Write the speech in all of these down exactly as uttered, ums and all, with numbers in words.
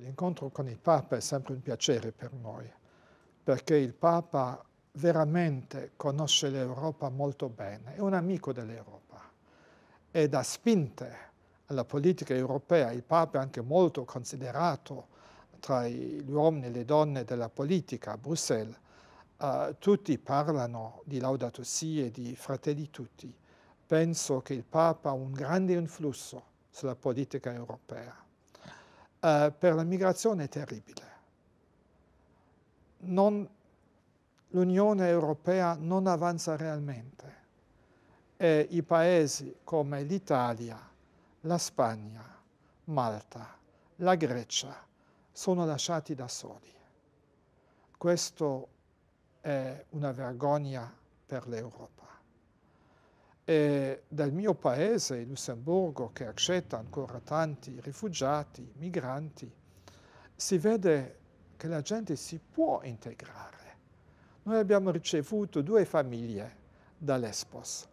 L'incontro con il Papa è sempre un piacere per noi, perché il Papa veramente conosce l'Europa molto bene, è un amico dell'Europa e dà spinte alla politica europea. Il Papa è anche molto considerato tra gli uomini e le donne della politica a Bruxelles. Uh, tutti parlano di Laudato Si e di Fratelli Tutti. Penso che il Papa ha un grande influsso sulla politica europea. Uh, per la migrazione è terribile. L'Unione Europea non avanza realmente e i paesi come l'Italia, la Spagna, Malta, la Grecia sono lasciati da soli. Questo è una vergogna per l'Europa. E dal mio paese, Lussemburgo, che accetta ancora tanti rifugiati, migranti, si vede che la gente si può integrare. Noi abbiamo ricevuto due famiglie dall'Espos,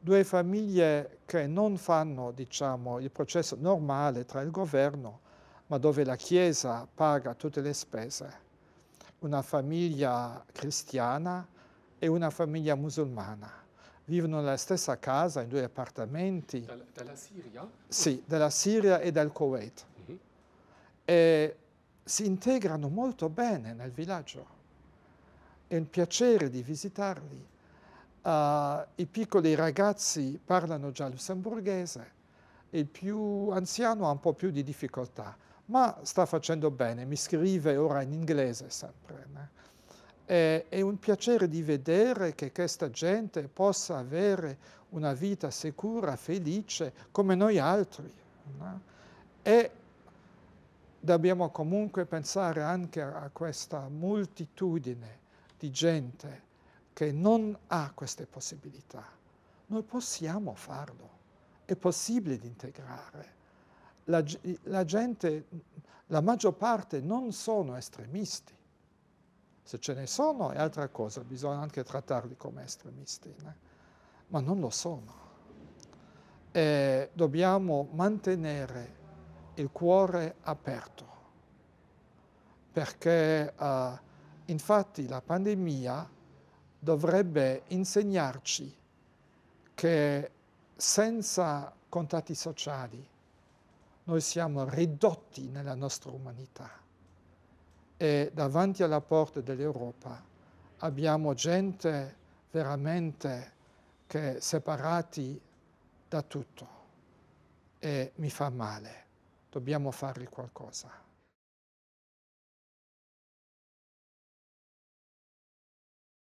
due famiglie che non fanno, diciamo, il processo normale tra il governo, ma dove la Chiesa paga tutte le spese. Una famiglia cristiana e una famiglia musulmana. Vivono nella stessa casa, in due appartamenti. Dalla, dalla Siria? Sì, dalla Siria e dal Kuwait. Mm-hmm. E si integrano molto bene nel villaggio. È un piacere di visitarli. Uh, I piccoli ragazzi parlano già lussemburghese, il più anziano ha un po' più di difficoltà, ma sta facendo bene, mi scrive ora in inglese sempre, né? E, è un piacere di vedere che questa gente possa avere una vita sicura, felice, come noi altri. No? E dobbiamo comunque pensare anche a questa moltitudine di gente che non ha queste possibilità. Noi possiamo farlo, è possibile di integrare. La, la gente, la maggior parte, non sono estremisti. Se ce ne sono è altra cosa, bisogna anche trattarli come estremisti, né? Ma non lo sono. E dobbiamo mantenere il cuore aperto, perché uh, infatti la pandemia dovrebbe insegnarci che senza contatti sociali noi siamo ridotti nella nostra umanità. E davanti alla porta dell'Europa abbiamo gente veramente che è separati da tutto e mi fa male. Dobbiamo fargli qualcosa.